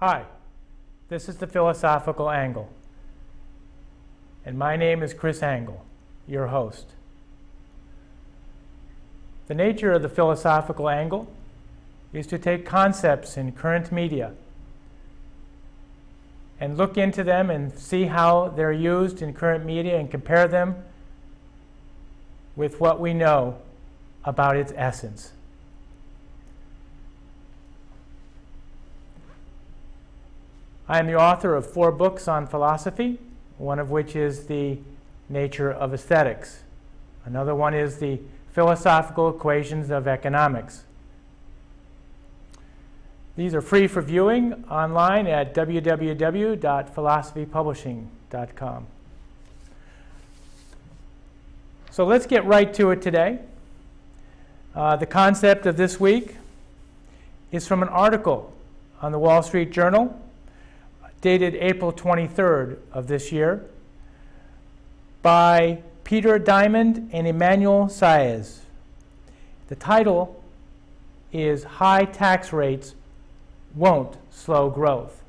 Hi, this is The Philosophical Angle, and my name is Chris Angle, your host. The nature of The Philosophical Angle is to take concepts in current media and look into them and see how they're used in current media and compare them with what we know about its essence. I am the author of 4 books on philosophy, one of which is The Nature of Aesthetics. Another one is The Philosophical Equations of Economics. These are free for viewing online at www.philosophypublishing.com. So let's get right to it today. The concept of this week is from an article on the Wall Street Journal, dated April 23rd of this year, by Peter Diamond and Emmanuel Saez. The title is High Tax Rates Won't Slow Growth.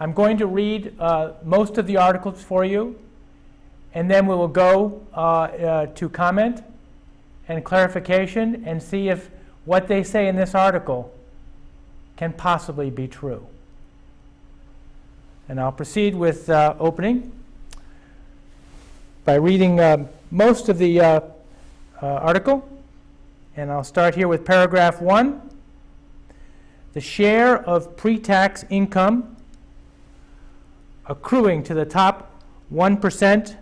I'm going to read most of the articles for you, and then we will go to comment and clarification and see if what they say in this article can possibly be true. And I'll proceed with opening by reading most of the article. And I'll start here with paragraph 1. The share of pre-tax income accruing to the top 1%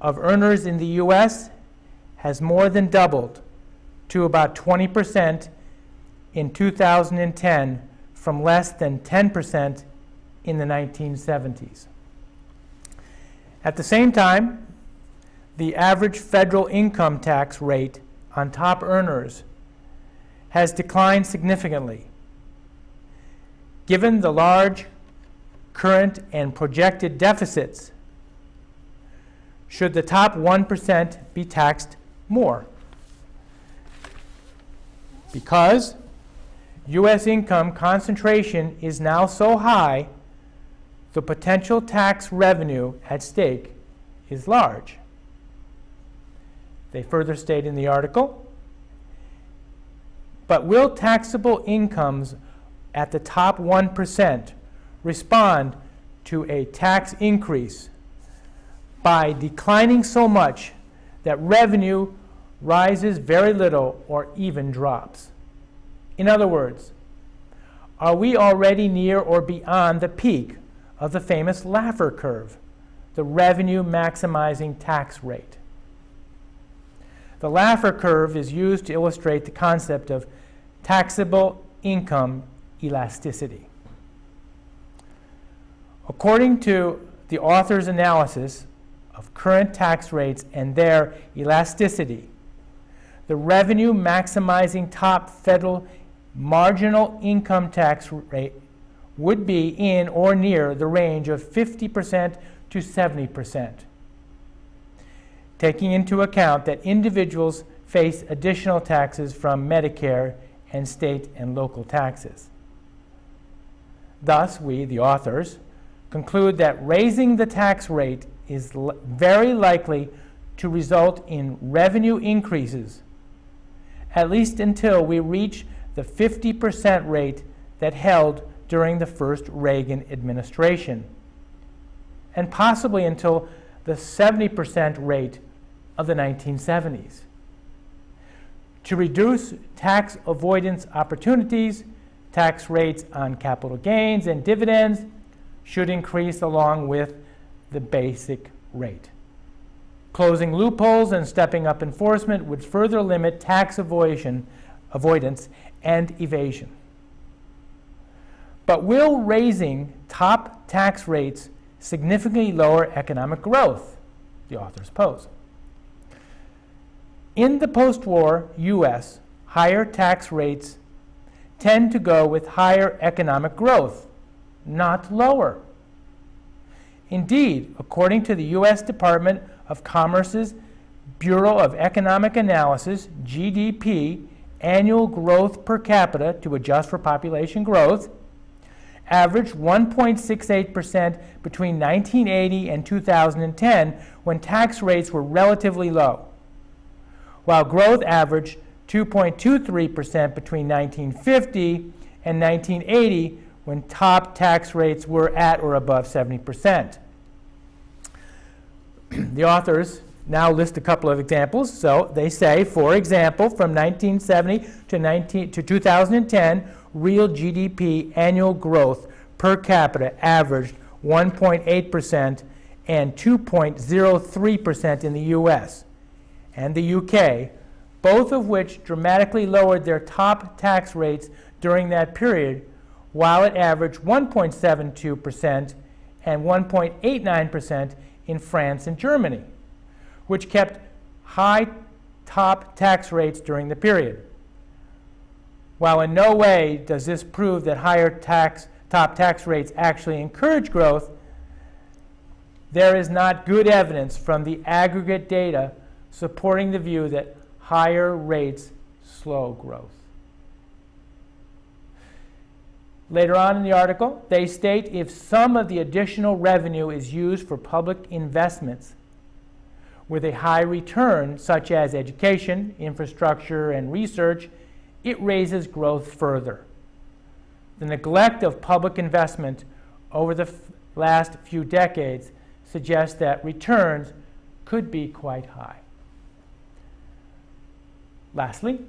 of earners in the U.S. has more than doubled to about 20% in 2010 from less than 10% in the 1970s. At the same time, the average federal income tax rate on top earners has declined significantly. Given the large current and projected deficits, should the top 1% be taxed more? Because U.S. income concentration is now so high, the potential tax revenue at stake is large. They further state in the article, but will taxable incomes at the top 1% respond to a tax increase by declining so much that revenue rises very little or even drops? In other words, are we already near or beyond the peak of the famous Laffer curve, the revenue-maximizing tax rate? The Laffer curve is used to illustrate the concept of taxable income elasticity. According to the author's analysis of current tax rates and their elasticity, the revenue-maximizing top federal marginal income tax rate would be in or near the range of 50% to 70%, taking into account that individuals face additional taxes from Medicare and state and local taxes. Thus, we, the authors, conclude that raising the tax rate is very likely to result in revenue increases, at least until we reach the 50% rate that held during the first Reagan administration, and possibly until the 70% rate of the 1970s. To reduce tax avoidance opportunities, tax rates on capital gains and dividends should increase along with the basic rate. Closing loopholes and stepping up enforcement would further limit tax avoidance and evasion. But will raising top tax rates significantly lower economic growth? The authors pose. In the post-war U.S., higher tax rates tend to go with higher economic growth, not lower. Indeed, according to the U.S. Department of Commerce's Bureau of Economic Analysis, GDP, annual growth per capita to adjust for population growth, averaged 1.68% between 1980 and 2010 when tax rates were relatively low, while growth averaged 2.23% between 1950 and 1980 when top tax rates were at or above 70%. The authors now list a couple of examples. So they say, for example, from 1970 to 2010, real GDP annual growth per capita averaged 1.8% and 2.03% in the US and the UK, both of which dramatically lowered their top tax rates during that period, while it averaged 1.72% and 1.89% in France and Germany, which kept high top tax rates during the period. While in no way does this prove that higher top tax rates actually encourage growth, there is not good evidence from the aggregate data supporting the view that higher rates slow growth. Later on in the article, they state if some of the additional revenue is used for public investments with a high return, such as education, infrastructure, and research, it raises growth further. The neglect of public investment over the last few decades suggests that returns could be quite high. Lastly,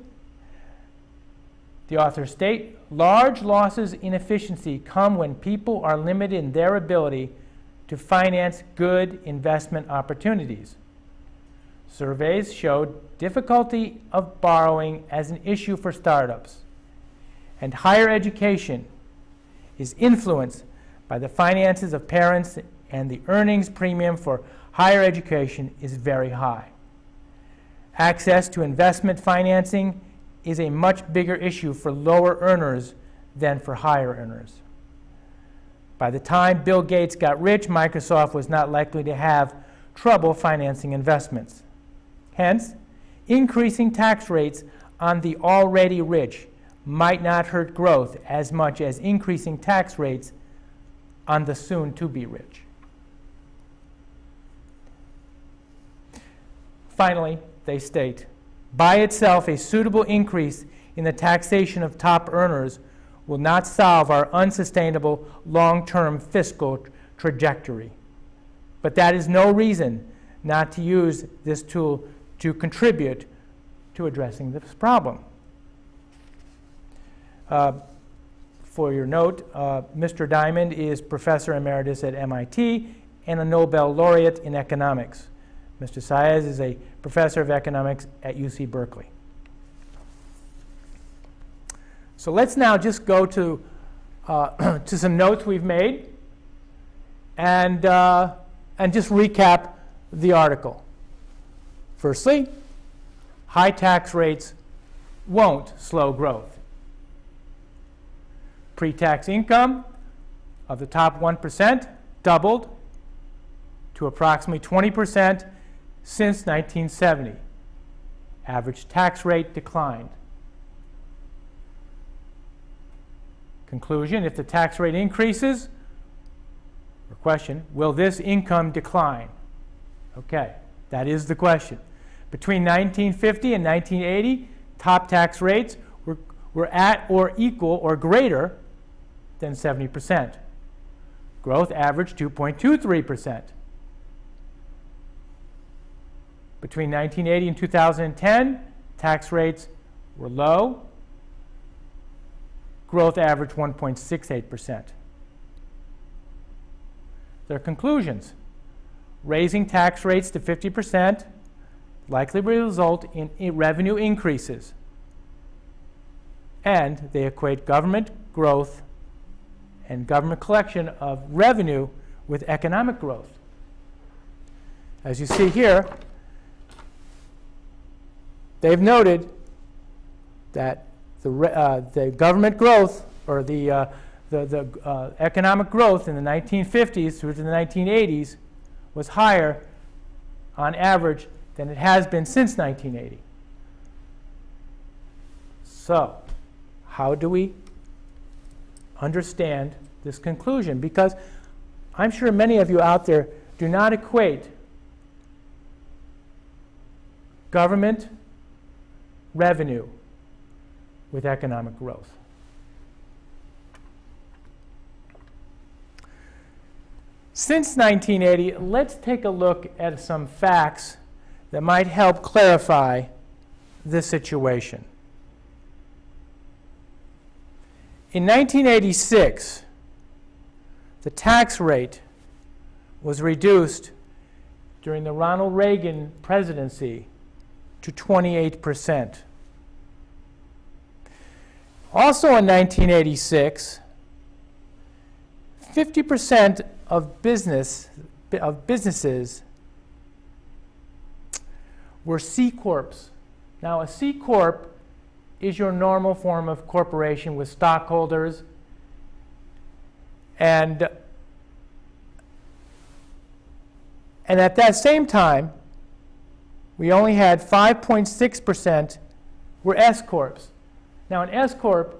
the authors state, large losses in efficiency come when people are limited in their ability to finance good investment opportunities. Surveys showed difficulty of borrowing as an issue for startups, and higher education is influenced by the finances of parents, and the earnings premium for higher education is very high. Access to investment financing is a much bigger issue for lower earners than for higher earners. By the time Bill Gates got rich, Microsoft was not likely to have trouble financing investments. Hence, increasing tax rates on the already rich might not hurt growth as much as increasing tax rates on the soon-to-be rich. Finally, they state, by itself, a suitable increase in the taxation of top earners will not solve our unsustainable long-term fiscal trajectory. But that is no reason not to use this tool to contribute to addressing this problem. For your note, Mr. Diamond is Professor Emeritus at MIT and a Nobel laureate in economics. Mr. Saez is a Professor of Economics at UC Berkeley. So let's now just go to, to some notes we've made and just recap the article. Firstly, high tax rates won't slow growth. Pre-tax income of the top 1% doubled to approximately 20% since 1970. Average tax rate declined. Conclusion, if the tax rate increases, or question, will this income decline? Okay, that is the question. Between 1950 and 1980, top tax rates were at or equal or greater than 70%. Growth averaged 2.23%. Between 1980 and 2010, tax rates were low. Growth averaged 1.68%. Their conclusions. Raising tax rates to 50% likely will result in revenue increases. And they equate government growth and government collection of revenue with economic growth. As you see here, they've noted that the government growth, or the economic growth in the 1950s through to the 1980s was higher on average than it has been since 1980. So how do we understand this conclusion, because I'm sure many of you out there do not equate government revenue with economic growth. Since 1980, let's take a look at some facts that might help clarify this situation. In 1986, the tax rate was reduced during the Ronald Reagan presidency to 28%. Also in 1986, 50% of businesses were C-corps. Now, a C-corp is your normal form of corporation with stockholders, and at that same time, we only had 5.6% were S-corps. Now, an S-corp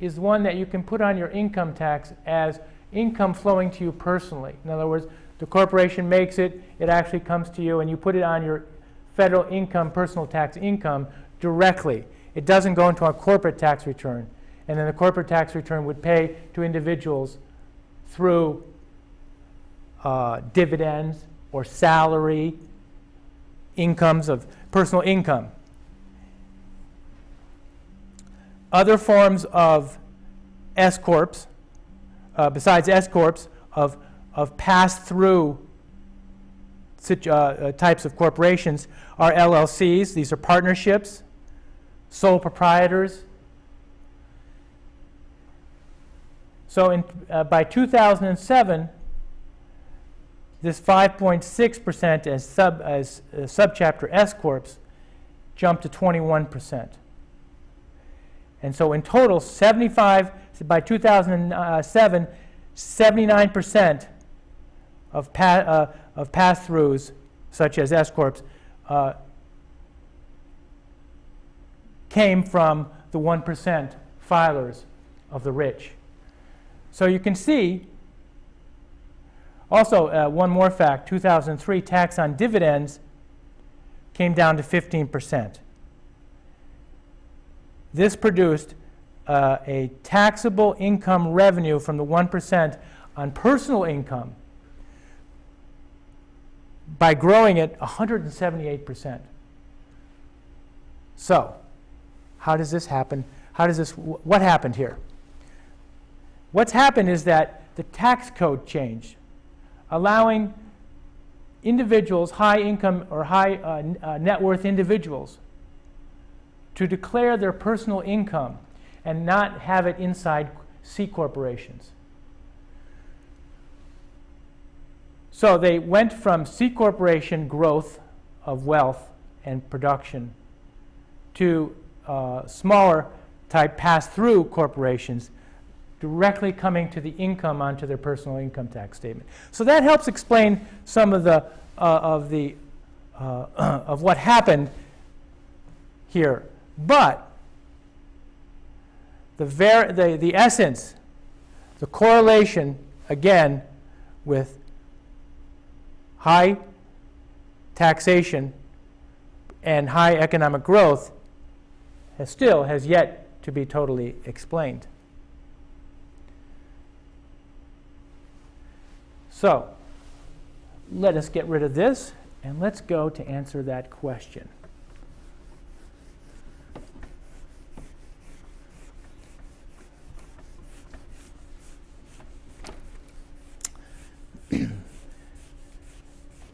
is one that you can put on your income tax as income flowing to you personally. In other words, the corporation makes it, it actually comes to you, and you put it on your federal income, personal tax income directly. It doesn't go into a corporate tax return. And then the corporate tax return would pay to individuals through dividends or salary, incomes of personal income. Other forms of S-corps, besides S-corps, of pass-through types of corporations are LLCs. These are partnerships, sole proprietors. So by 2007, this 5.6% as subchapter S-corps jumped to 21%. And so in total, by 2007, 79% of pass-throughs, such as S-corps, came from the 1% filers of the rich. So you can see, also one more fact, 2003 tax on dividends came down to 15%. This produced a taxable income revenue from the 1% on personal income by growing it 178%. So, how does this happen? What happened here? What's happened is that the tax code changed, allowing individuals, high income or high net worth individuals, to declare their personal income and not have it inside C corporations. So they went from C corporation growth of wealth and production to smaller type pass-through corporations directly coming to the income onto their personal income tax statement. So that helps explain some of the of what happened here. But the essence, the correlation, again, with high taxation and high economic growth has yet to be totally explained. So let us get rid of this, and let's go to answer that question.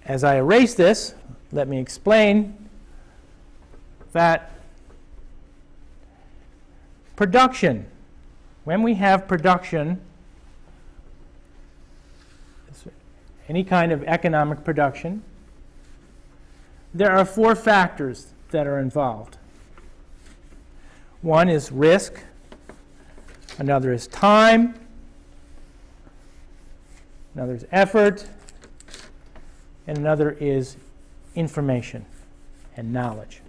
As I erase this, let me explain that production, when we have production, any kind of economic production, there are four factors that are involved. One is risk, another is time, another is effort, and another is information and knowledge.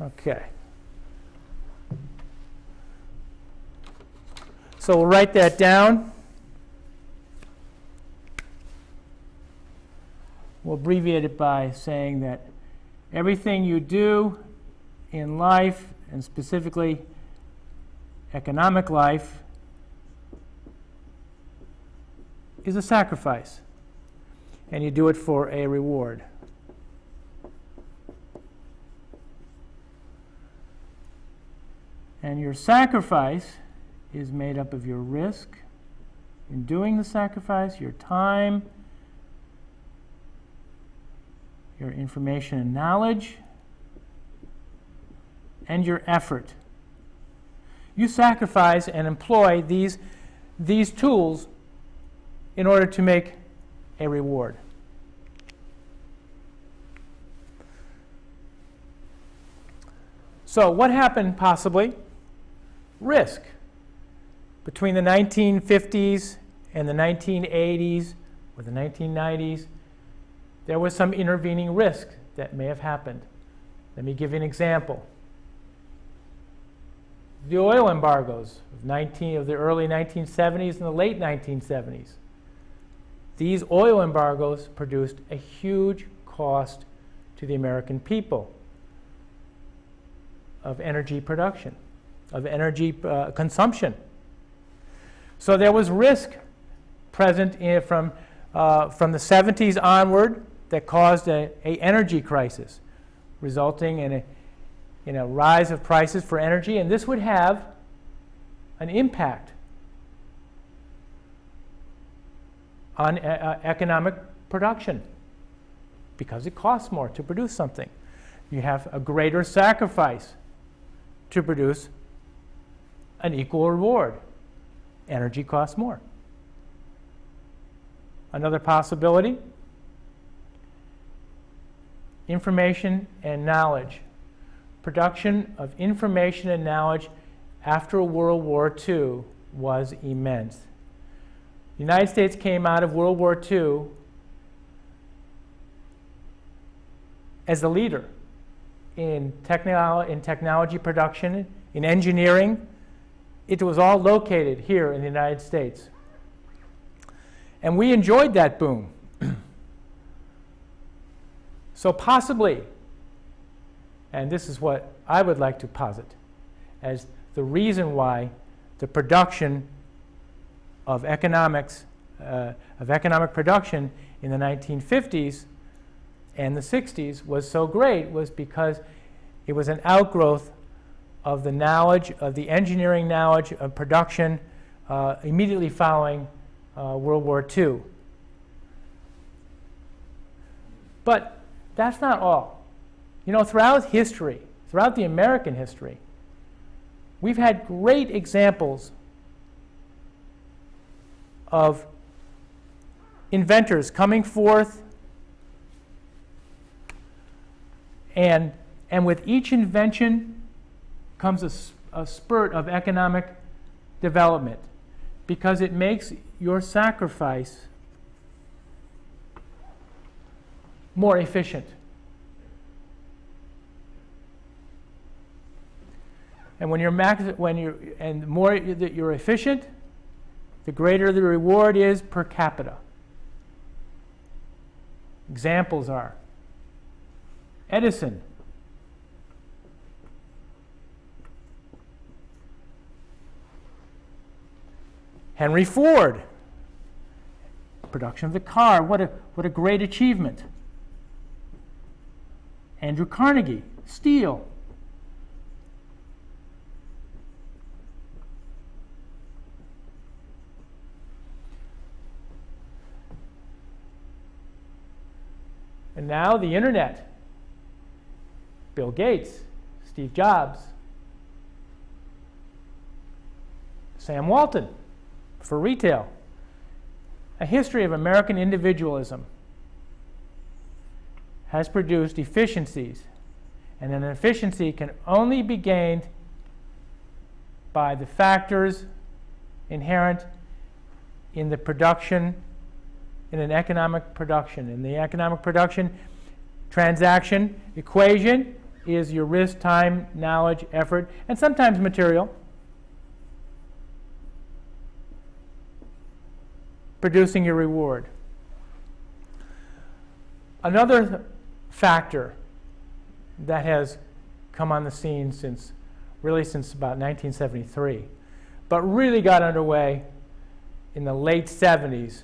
Okay. So we'll write that down. We'll abbreviate it by saying that everything you do in life, and specifically economic life, is a sacrifice, and you do it for a reward. And your sacrifice is made up of your risk in doing the sacrifice, your time, your information and knowledge, and your effort. You sacrifice and employ these tools in order to make a reward. So what happened possibly? Risk. Between the 1950s and the 1980s or the 1990s, there was some intervening risk that may have happened. Let me give you an example. The oil embargoes of the early 1970s and the late 1970s. These oil embargoes produced a huge cost to the American people of energy production, of energy consumption. So there was risk present from the 70s onward that caused an energy crisis, resulting in a rise of prices for energy, and this would have an impact on economic production because it costs more to produce something. You have a greater sacrifice to produce an equal reward. Energy costs more. Another possibility, information and knowledge. Production of information and knowledge after World War II was immense. The United States came out of World War II as the leader in technology production, in engineering. It was all located here in the United States. And we enjoyed that boom. So possibly, and this is what I would like to posit as the reason why the production of economic production in the 1950s and the 60s was so great, was because it was an outgrowth of the knowledge, of the engineering knowledge of production immediately following World War II. But that's not all. You know, throughout history, throughout the American history, we've had great examples of inventors coming forth, and with each invention comes a spurt of economic development because it makes your sacrifice more efficient. And the more that you're efficient, the greater the reward is per capita. Examples are Edison, Henry Ford, production of the car, what a great achievement. Andrew Carnegie, steel. And now the internet, Bill Gates, Steve Jobs, Sam Walton for retail, a history of American individualism has produced efficiencies, and an efficiency can only be gained by the factors inherent in the production, in an economic production. In the economic production transaction equation is your risk, time, knowledge, effort, and sometimes material. producing your reward. Another factor that has come on the scene since, really since about 1973, but really got underway in the late 70s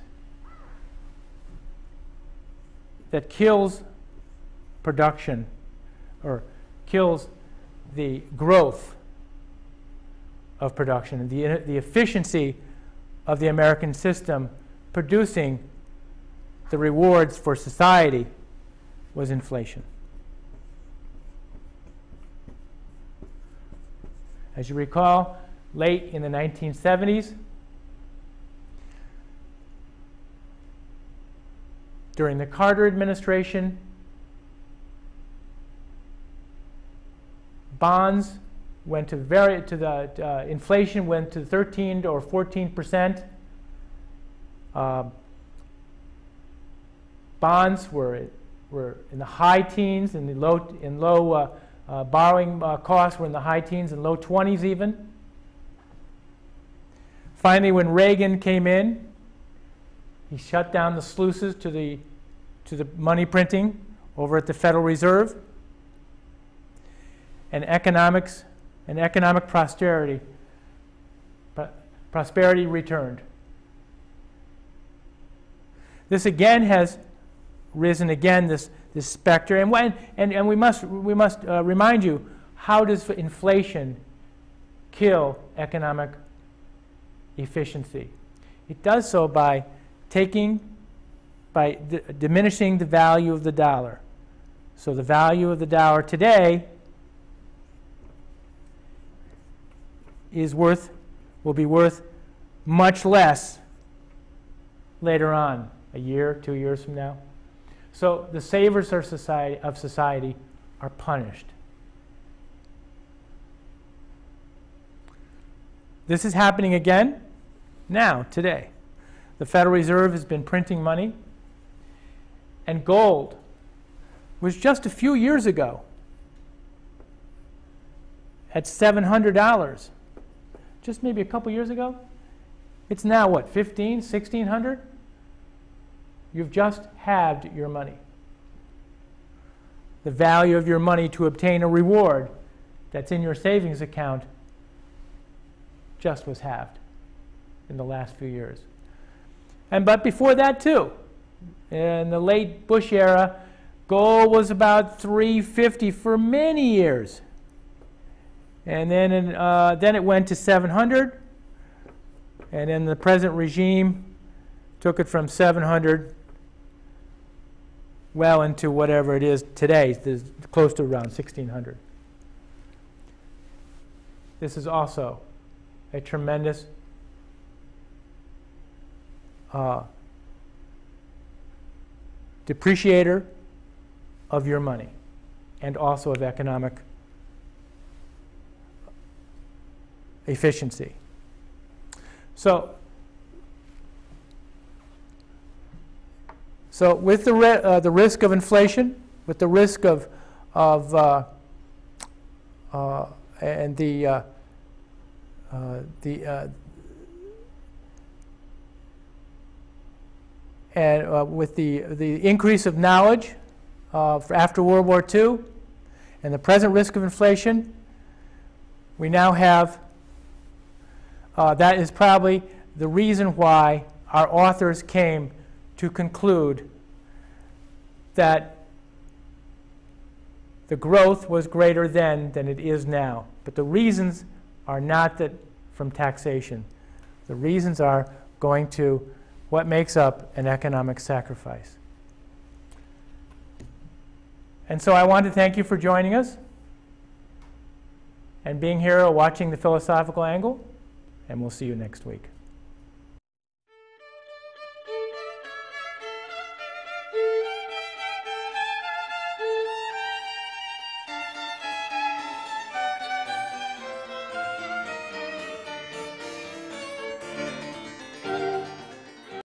that kills production or kills the growth of production and the efficiency of the American system producing the rewards for society was inflation. As you recall, late in the 1970s, during the Carter administration, bonds went to inflation went to 13 or 14%. Bonds were in the high teens, and the borrowing costs were in the high teens and low 20s even. Finally, when Reagan came in, he shut down the sluices to the money printing over at the Federal Reserve, and economic prosperity returned. This again has risen again, this specter, and we must remind you, how does inflation kill economic efficiency? It does so by diminishing the value of the dollar. So the value of the dollar today will be worth much less later on, a year, 2 years from now. So the savers of society are punished. This is happening again now, today. The Federal Reserve has been printing money, and gold was just a few years ago at $700. Just maybe a couple years ago. It's now what, 15, 1600? You've just halved your money. The value of your money to obtain a reward that's in your savings account just was halved in the last few years. But before that too, in the late Bush era, gold was about $350 for many years. And then it went to $700, and then the present regime took it from $700 well into whatever it is today, close to around $1,600. This is also a tremendous depreciator of your money and also of economic efficiency. So with the risk of inflation, with the risk with the increase of knowledge after World War II, and the present risk of inflation, we now have. That is probably the reason why our authors came to conclude that the growth was greater then than it is now. But the reasons are not that from taxation. The reasons are going to what makes up an economic sacrifice. And so I want to thank you for joining us and being here or watching The Philosophical Angle. And we'll see you next week.